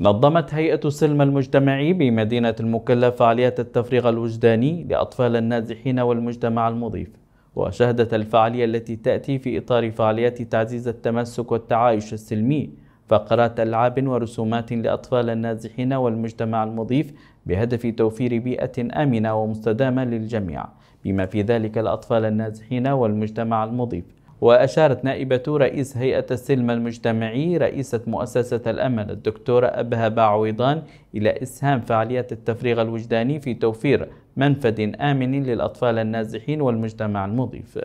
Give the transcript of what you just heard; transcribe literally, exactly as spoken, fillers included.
نظمت هيئة السلم المجتمعي بمدينة المكلا فعاليات التفريغ الوجداني لأطفال النازحين والمجتمع المضيف، وشهدت الفعالية التي تأتي في إطار فعاليات تعزيز التمسك والتعايش السلمي فقرات ألعاب ورسومات لأطفال النازحين والمجتمع المضيف بهدف توفير بيئة آمنة ومستدامة للجميع، بما في ذلك الأطفال النازحين والمجتمع المضيف. وأشارت نائبة رئيس هيئة السلم المجتمعي رئيسة مؤسسة الأمل الدكتورة أبها باعويضان إلى إسهام فعاليات التفريغ الوجداني في توفير منفذ آمن للأطفال النازحين والمجتمع المضيف.